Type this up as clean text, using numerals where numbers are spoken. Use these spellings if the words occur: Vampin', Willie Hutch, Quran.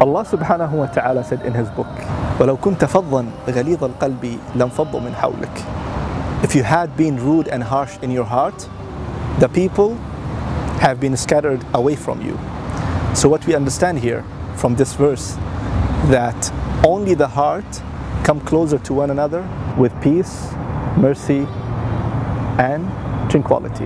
Allah subhanahu wa ta'ala said in his book, وَلَوْ كُنْتَ فَضًّا غَلِيظَ الْقَلْبِ لَمْ فَضُّ مِنْ حَوْلِكَ. If you had been rude and harsh in your heart, the people have been scattered away from you. So what we understand here from this verse, that only the heart come closer to one another with peace, mercy and tranquility.